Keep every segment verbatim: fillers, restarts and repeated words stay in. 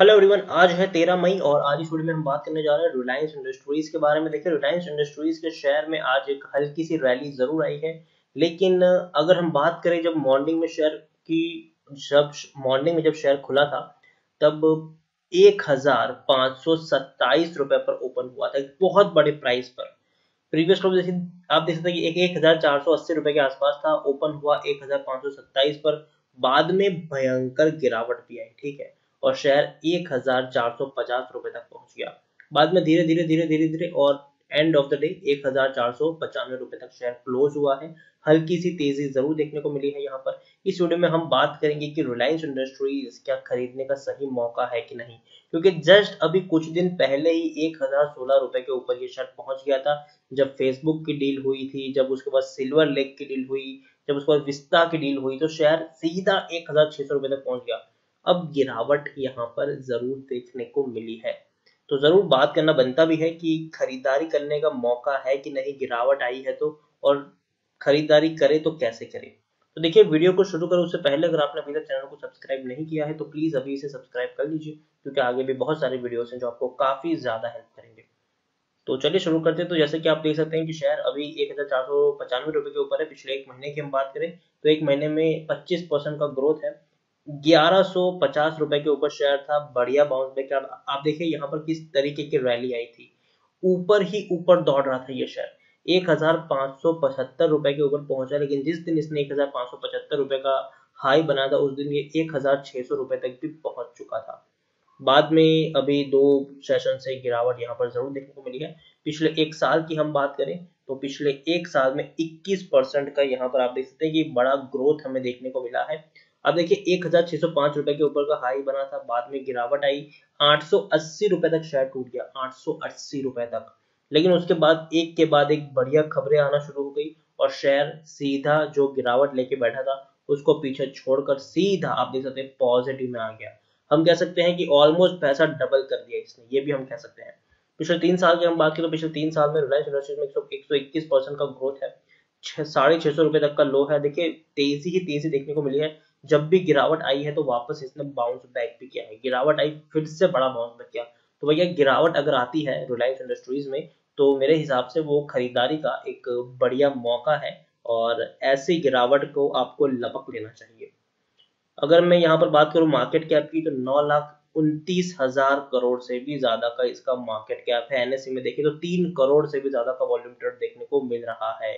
Hello everyone, आज है तेरह मई और आज इस वीडियो में हम बात करने जा रहे हैं रिलायंस इंडस्ट्रीज के बारे में। देखिए, रिलायंस इंडस्ट्रीज के शेयर में आज एक हल्की सी रैली जरूर आई है, लेकिन अगर हम बात करें जब मॉर्निंग में शेयर की जब मॉर्निंग में जब शेयर खुला था तब एक हजार पांच सौ सत्ताईस रुपए पर ओपन हुआ था, बहुत बड़े प्राइस पर। प्रीवियस क्लोज देखिए, आप देख सकते हैं कि एक हजार चार सौ अस्सी रुपए के आसपास था, ओपन हुआ एक हजार पांच सौ सत्ताईस पर। बाद में भयंकर गिरावट भी आई, ठीक है, और शेयर एक हजार चार सौ पचास रुपए तक पहुंच गया। बाद में धीरे धीरे धीरे धीरे धीरे और एंड ऑफ द डे एक हजार चार सौ पचानवे रुपए तक शेयर क्लोज हुआ है। हल्की सी तेजी जरूर देखने को मिली है यहाँ पर। इस वीडियो में हम बात करेंगे कि रिलायंस इंडस्ट्रीज क्या खरीदने का सही मौका है कि नहीं, क्योंकि जस्ट अभी कुछ दिन पहले ही एक हजार सोलह रुपए के ऊपर ये शेयर पहुंच गया था, जब फेसबुक की डील हुई थी, जब उसके बाद सिल्वर लेक की डील हुई, जब उसके बाद विस्ता की डील हुई, तो शेयर सीधा एक हजार छह सौ रुपए तक पहुंच गया। अब गिरावट यहाँ पर जरूर देखने को मिली है, तो जरूर बात करना बनता भी है कि खरीदारी करने का मौका है कि नहीं। गिरावट आई है तो, और खरीदारी करे तो कैसे करें। तो देखिए, वीडियो को शुरू करो उससे पहले अगर आपने अभी तक चैनल को सब्सक्राइब नहीं किया है तो प्लीज अभी इसे सब्सक्राइब कर लीजिए, क्योंकि आगे भी बहुत सारे वीडियोस हैं जो आपको काफी ज्यादा हेल्प करेंगे। तो चलिए शुरू करते हैं। तो जैसे कि आप देख सकते हैं कि शेयर अभी एक हजार चार सौ पचानवे रुपए के ऊपर है। पिछले एक महीने की हम बात करें तो एक महीने में पच्चीस परसेंट का ग्रोथ है। ग्यारह सौ पचास रुपए के ऊपर शेयर था, बढ़िया बाउंस बैक। आप, आप देखिए यहाँ पर किस तरीके की रैली आई थी, ऊपर ही ऊपर दौड़ रहा था ये शेयर। एक हजार पांच सौ पचहत्तर रुपए के ऊपर पहुंचा, लेकिन जिस दिन इसने एक हजार पांच सौ पचहत्तर रुपए का हाई बनाया था उस दिन ये एक हजार छह सौ रुपए तक भी पहुंच चुका था। बाद में अभी दो सेशन से गिरावट यहाँ पर जरूर देखने को मिली है। पिछले एक साल की हम बात करें तो पिछले एक साल में इक्कीस परसेंट का यहाँ पर आप देख सकते हैं कि बड़ा ग्रोथ हमें देखने को मिला है। अब देखिए, एक हजार छह सौ पांच रुपए के ऊपर का हाई बना था, बाद में गिरावट आई, आठ सौ अस्सी रुपए तक शेयर टूट गया, आठ सौ अस्सी रुपए तक। लेकिन उसके बाद एक के बाद एक बढ़िया खबरें आना शुरू हो गई और शेयर सीधा जो गिरावट लेके बैठा था उसको पीछे छोड़कर सीधा आप देख सकते हैं पॉजिटिव में आ गया। हम कह सकते हैं कि ऑलमोस्ट पैसा डबल कर दिया इसने, ये भी हम कह सकते हैं। पिछले तीन साल की हम बात करें तो पिछले तीन साल में रिलायंस इंडस्ट्रीज में एक सौ इक्कीस परसेंट का ग्रोथ है, साढ़े छह सौ रुपए तक का लो है। देखिए, तेजी ही तेजी देखने को मिली है। जब भी गिरावट आई है तो वापस इसने बाउंस बैक भी किया है। गिरावट आई, फिर से बड़ा बाउंस बैक किया। तो भैया, गिरावट अगर आती है रिलायंस इंडस्ट्रीज में तो मेरे हिसाब से वो खरीदारी का एक बढ़िया मौका है और ऐसी गिरावट को आपको लपक लेना चाहिए। अगर मैं यहाँ पर बात करूँ मार्केट कैप की तो नौ लाख उनतीस हजार करोड़ से भी ज्यादा का इसका मार्केट कैप है। एनएसई में देखिए तो तीन करोड़ से भी ज्यादा का वॉल्यूम ट्रेड देखने को मिल रहा है।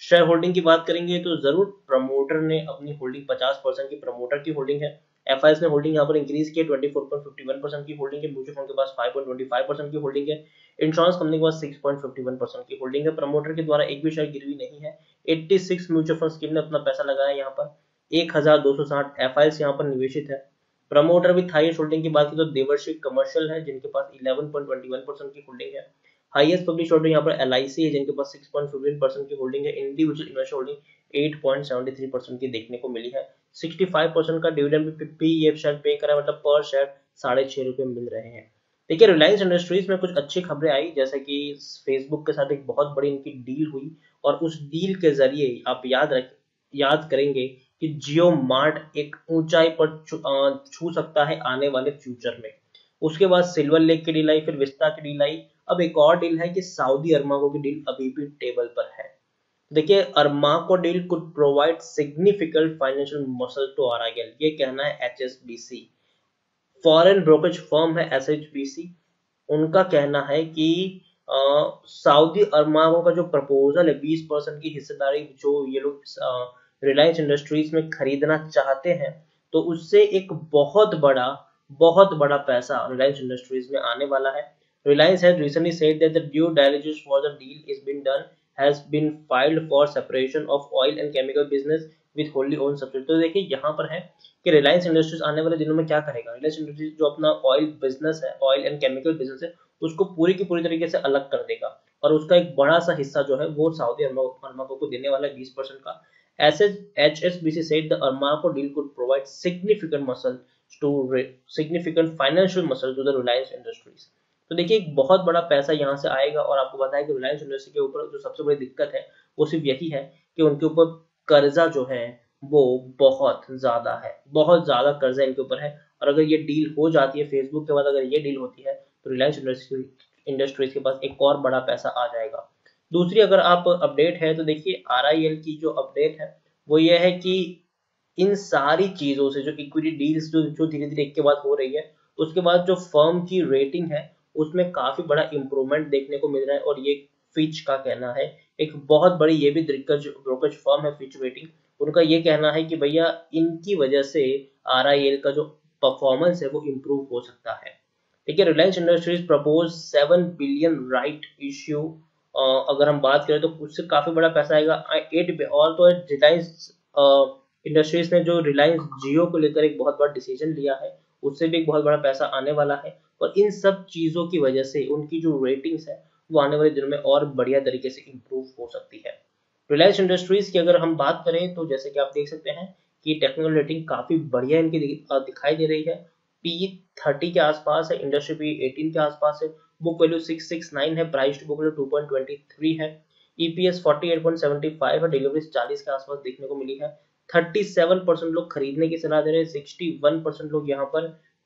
शेयर होल्डिंग की बात करेंगे तो जरूर प्रमोटर ने अपनी होल्डिंग पचास परसेंट की प्रमोटर की होल्डिंग है। एफआईएस ने होल्डिंग यहाँ पर इंक्रीज की, चौबीस पॉइंट पांच एक परसेंट की होल्डिंग है। म्यूचुअल फंड के पास पांच पॉइंट दो पांच परसेंट की होल्डिंग है। इंश्योरेंस कंपनी के पास छह पॉइंट पांच एक परसेंट की होल्डिंग है। प्रमोटर के द्वारा एक भी शेयर गिरवी नहीं है। छियासी म्यूचुअल फंड स्कीम ने अपना पैसा लगाया यहाँ पर। एक हजार दो सौ साठ एफआईएस यहाँ पर निवेशित है। प्रमोटर भी हाईएस्ट होल्डिंग की बात की तो देवर्षी कमर्शियल है जिनके पास ग्यारह पॉइंट दो एक परसेंट की होल्डिंग है। हाईएस्ट पब्लिक होल्डिंग यहाँ पर एलआईसी है जिनके पास छह पॉइंट एक पांच परसेंट की होल्डिंग है। इंडिविजुअल इन्वेस्टर होल्डिंग आठ पॉइंट सात तीन परसेंट की देखने को मिली है। पैंसठ परसेंट का डिविडेंड भी ये शेयर पे करा, मतलब पर शेयर साढ़े छह रुपए मिल रहे हैं। देखिए, रिलायंस इंडस्ट्रीज में कुछ अच्छी खबरें आई, जैसे कि फेसबुक के साथ एक बहुत बड़ी इनकी डील हुई और उस डील के जरिए आप याद रख याद करेंगे कि जियो मार्ट एक ऊंचाई पर छू सकता है आने वाले फ्यूचर में। उसके बाद सिल्वर लेक की डील आई, फिर विस्ता की डील आई। अब एक और डील है कि सऊदी अरमाको की डील अभी भी टेबल पर है। देखिए, Aramco deal could provide significant financial muscle to RIL, ये कहना है एचएसबीसी। फॉरेन ब्रोकरेज फर्म है एचएसबीसी, उनका कहना है कि सऊदी अरमाको का जो प्रपोजल है बीस परसेंट की हिस्सेदारी जो ये लोग रिलायंस इंडस्ट्रीज में खरीदना चाहते हैं, तो उससे एक बहुत बड़ा बहुत बड़ा पैसा रिलायंस इंडस्ट्रीज में आने वाला है। Reliance has recently said that the due diligence for the deal is been done has been filed for separation of oil and chemical business with wholly owned subsidiary। तो देखिए, यहाँ पर है कि Reliance Industries आने वाले दिनों में क्या करेगा। Reliance Industries जो अपना ऑयल बिजनेस है, ऑयल एंड केमिकल बिजनेस है, उसको पूरी की पूरी तरीके से अलग कर देगा और उसका एक बड़ा सा हिस्सा जो है वो सऊदी अरमाको को देने वाला है बीस परसेंट का। H S B C said the Aramco deal could provide significant muscle to significant financial muscle to the Reliance Industries। तो देखिए, एक बहुत बड़ा पैसा यहाँ से आएगा और आपको बताया कि रिलायंस इंडस्ट्री के ऊपर जो सबसे बड़ी दिक्कत है वो सिर्फ यही है कि उनके ऊपर कर्जा जो है वो बहुत ज्यादा है, बहुत ज्यादा कर्जा इनके ऊपर है और अगर ये डील हो जाती है फेसबुक के बाद, अगर ये डील होती है तो रिलायंस इंडस्ट्रीज के पास एक और बड़ा पैसा आ जाएगा। दूसरी अगर आप अपडेट है तो देखिए आर आई एल की जो अपडेट है वो ये है कि इन सारी चीज़ों से जो इक्विटी डील्स जो जो धीरे धीरे एक के बाद हो रही है, उसके बाद जो फर्म की रेटिंग है उसमें काफ़ी बड़ा इम्प्रूवमेंट देखने को मिल रहा है। और ये फिच का कहना है, एक बहुत बड़ी ये भी दिग्गज ब्रोकरेज फर्म है फिच रेटिंग, उनका ये कहना है कि भैया इनकी वजह से आरआईएल का जो परफॉर्मेंस है वो इम्प्रूव हो सकता है। देखिए Reliance Industries propose seven billion right issue, अगर हम बात करें तो उससे काफ़ी बड़ा पैसा आएगा एट और तो रिलायंस इंडस्ट्रीज ने जो रिलायंस जियो को लेकर एक बहुत बड़ा डिसीजन लिया है उससे भी एक बहुत बड़ा पैसा आने वाला है। और इन सब चीज़ों की वजह से उनकी जो रेटिंग्स है वो आने वाले दिनों में और बढ़िया तरीके से इम्प्रूव हो सकती है। रिलायंस इंडस्ट्रीज़ की अगर हम बात करें तो जैसे कि आप देख सकते हैं कि टेक्निकल रेटिंग काफ़ी बढ़िया इनकी दिखाई दे रही है, पी थर्टी के आसपास है, इंडस्ट्री पी एटीन के आसपास है, book value six six nine है, price to book value two point twenty three है, E P S forty eight point seventy five है, डिलीवरीज चालीस के आसपास देखने को मिली है, थर्टी सेवन परसेंट लोग खरीदने की सलाह दे रहे हैं, सिक्सटी वन परसेंट लोग यहाँ पर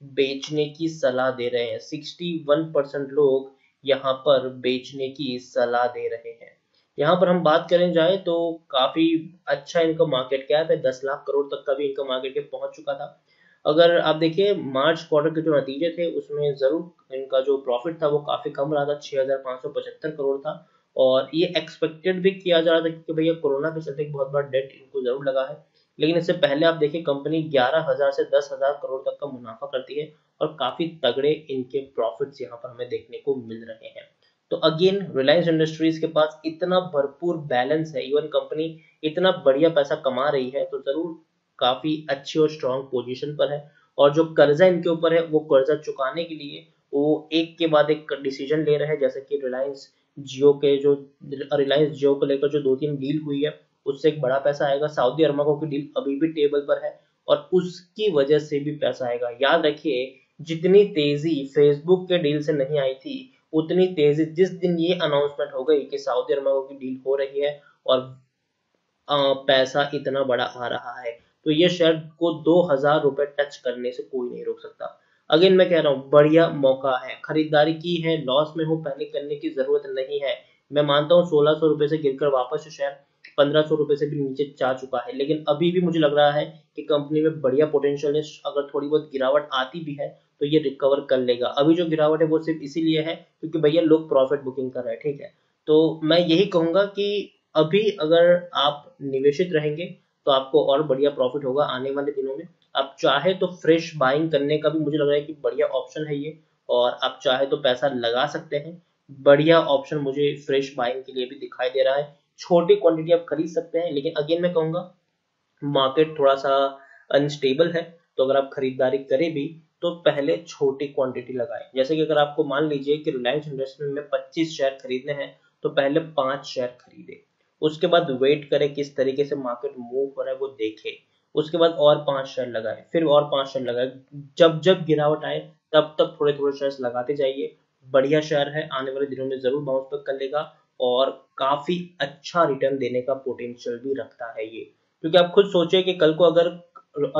बेचने की सलाह दे रहे हैं, सिक्सटी वन परसेंट लोग यहाँ पर बेचने की सलाह दे रहे हैं। यहाँ पर हम बात करें जाए तो काफी अच्छा इनका मार्केट कैप है, दस लाख करोड़ तक का भी इनका मार्केट कैप पहुंच चुका था। अगर आप देखिए मार्च क्वार्टर के जो नतीजे थे उसमें जरूर इनका जो प्रॉफिट था वो काफी कम रहा था, छह हजार पाँच सौ पचहत्तर करोड़ था, और ये एक्सपेक्टेड भी किया जा रहा था कि भैया कोरोना के चलते बहुत बड़ा डेट इनको जरूर लगा है, लेकिन इससे पहले आप देखिए कंपनी ग्यारह हजार से दस हजार करोड़ तक का मुनाफा करती है और काफी तगड़े इनके प्रॉफिट्स यहाँ पर हमें देखने को मिल रहे हैं। तो अगेन रिलायंस इंडस्ट्रीज के पास इतना भरपूर बैलेंस है, इवन कंपनी इतना बढ़िया पैसा कमा रही है तो जरूर काफी अच्छी और स्ट्रांग पोजीशन पर है। और जो कर्जा इनके ऊपर है वो कर्जा चुकाने के लिए वो एक के बाद एक डिसीजन ले रहे हैं, जैसे कि रिलायंस जियो के जो रिलायंस जियो को लेकर जो दो तीन डील हुई है उससे एक बड़ा पैसा आएगा, सऊदी अरमाको की डील अभी भी टेबल पर है और उसकी वजह से भी पैसा आएगा। याद रखिए जितनी तेजी फेसबुक के डील से नहीं आई थी उतनी तेजी जिस दिन ये अनाउंसमेंट हो गई कि सऊदी अरमाको की डील हो रही है और पैसा इतना बड़ा आ रहा है तो ये शेयर को दो हजार रुपए टच करने से कोई नहीं रोक सकता। अगेन मैं कह रहा हूँ बढ़िया मौका है, खरीदारी की है, लॉस में हो पैनिक करने की जरूरत नहीं है। मैं मानता हूँ सोलह सौ रुपए से गिरकर वापस शेयर पंद्रह सौ रुपए से भी नीचे जा चुका है, लेकिन अभी भी मुझे लग रहा है कि कंपनी में बढ़िया पोटेंशियल है, अगर थोड़ी बहुत गिरावट आती भी है तो ये रिकवर कर लेगा। अभी जो गिरावट है वो सिर्फ इसीलिए है क्योंकि भैया लोग प्रॉफिट बुकिंग कर रहे हैं, ठीक है। तो मैं यही कहूंगा कि अभी अगर आप निवेशित रहेंगे तो आपको और बढ़िया प्रॉफिट होगा आने वाले दिनों में। आप चाहे तो फ्रेश बाइंग करने का भी मुझे लग रहा है कि बढ़िया ऑप्शन है ये, और आप चाहे तो पैसा लगा सकते हैं, बढ़िया ऑप्शन मुझे फ्रेश बाइंग के लिए भी दिखाई दे रहा है। छोटी क्वांटिटी आप खरीद सकते हैं, लेकिन अगेन मैं कहूंगा मार्केट थोड़ा सा अनस्टेबल है तो अगर आप खरीदारी करें भी तो पहले छोटी क्वांटिटी लगाएं। जैसे कि अगर आपको मान लीजिए कि रिलायंस इंडस्ट्रीज में पच्चीस शेयर खरीदने हैं तो पहले पांच शेयर खरीदें, उसके बाद वेट करें किस तरीके से मार्केट मूव हो रहा है वो देखें, उसके बाद और पांच शेयर लगाएं, फिर और पांच शेयर लगाएं। जब जब गिरावट आए तब तब थोड़े थोड़े शेयर लगाते जाइए, बढ़िया शेयर है, आने वाले दिनों में जरूर बाउंस बैक कर लेगा और काफी अच्छा रिटर्न देने का पोटेंशियल भी रखता है ये। क्योंकि आप खुद सोचिए कि कल को अगर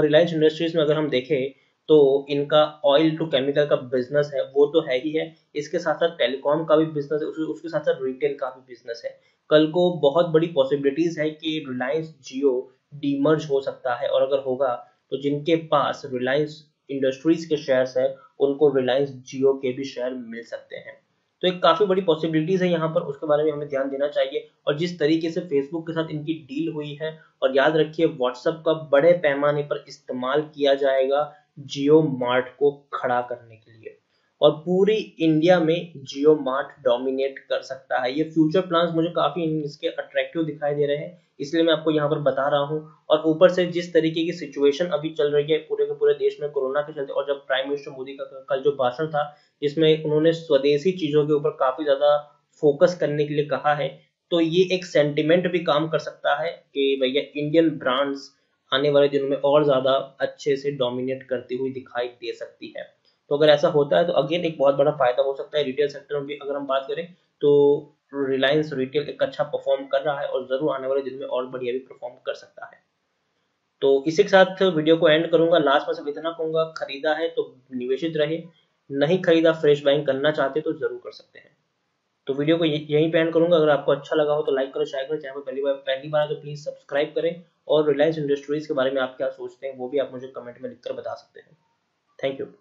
रिलायंस इंडस्ट्रीज में अगर हम देखें तो इनका ऑयल टू केमिकल का बिजनेस है वो तो है ही है, इसके साथ साथ टेलीकॉम का भी बिजनेस है, उसके साथ साथ रिटेल का भी बिजनेस है। कल को बहुत बड़ी पॉसिबिलिटीज है कि रिलायंस जियो डीमर्ज हो सकता है, और अगर होगा तो जिनके पास रिलायंस इंडस्ट्रीज के शेयर्स है उनको रिलायंस जियो के भी शेयर मिल सकते हैं। तो एक काफी बड़ी पॉसिबिलिटीज है यहाँ पर, उसके बारे में हमें ध्यान देना चाहिए। और जिस तरीके से फेसबुक के साथ इनकी डील हुई है, और याद रखिए व्हाट्सएप का बड़े पैमाने पर इस्तेमाल किया जाएगा जियो मार्ट को खड़ा करने के लिए, और पूरी इंडिया में जियो मार्ट डोमिनेट कर सकता है। ये फ्यूचर प्लान्स मुझे काफी इसके अट्रैक्टिव दिखाई दे रहे हैं, इसलिए मैं आपको यहाँ पर बता रहा हूँ। और ऊपर से जिस तरीके की सिचुएशन अभी चल रही है पूरे के पूरे देश में कोरोना के चलते, और जब प्राइम मिनिस्टर मोदी का कल जो भाषण था जिसमें उन्होंने स्वदेशी चीजों के ऊपर काफी ज्यादा फोकस करने के लिए कहा है, तो ये एक सेंटिमेंट भी काम कर सकता है कि भैया इंडियन ब्रांड्स आने वाले दिनों में और ज्यादा अच्छे से डोमिनेट करती हुई दिखाई दे सकती है। तो अगर ऐसा होता है तो अगेन एक बहुत बड़ा फायदा हो सकता है। रिटेल सेक्टर में भी अगर हम बात करें तो रिलायंस रिटेल एक अच्छा परफॉर्म कर रहा है और जरूर आने वाले दिन में और बढ़िया भी परफॉर्म कर सकता है। तो इसी के साथ वीडियो को एंड करूंगा। लास्ट में सिर्फ इतना कहूंगा, खरीदा है तो निवेशित रहे, नहीं खरीदा, फ्रेश बाइंग करना चाहते तो जरूर कर सकते हैं। तो वीडियो को यहीं पे एंड करूंगा। अगर आपको अच्छा लगा हो तो लाइक करो, शेयर करो, चैनल पर पहली बार पहली बार तो प्लीज सब्सक्राइब करें, और रिलायंस इंडस्ट्रीज के बारे में आप क्या सोचते हैं वो भी आप मुझे कमेंट में लिखकर बता सकते हैं। Thank you.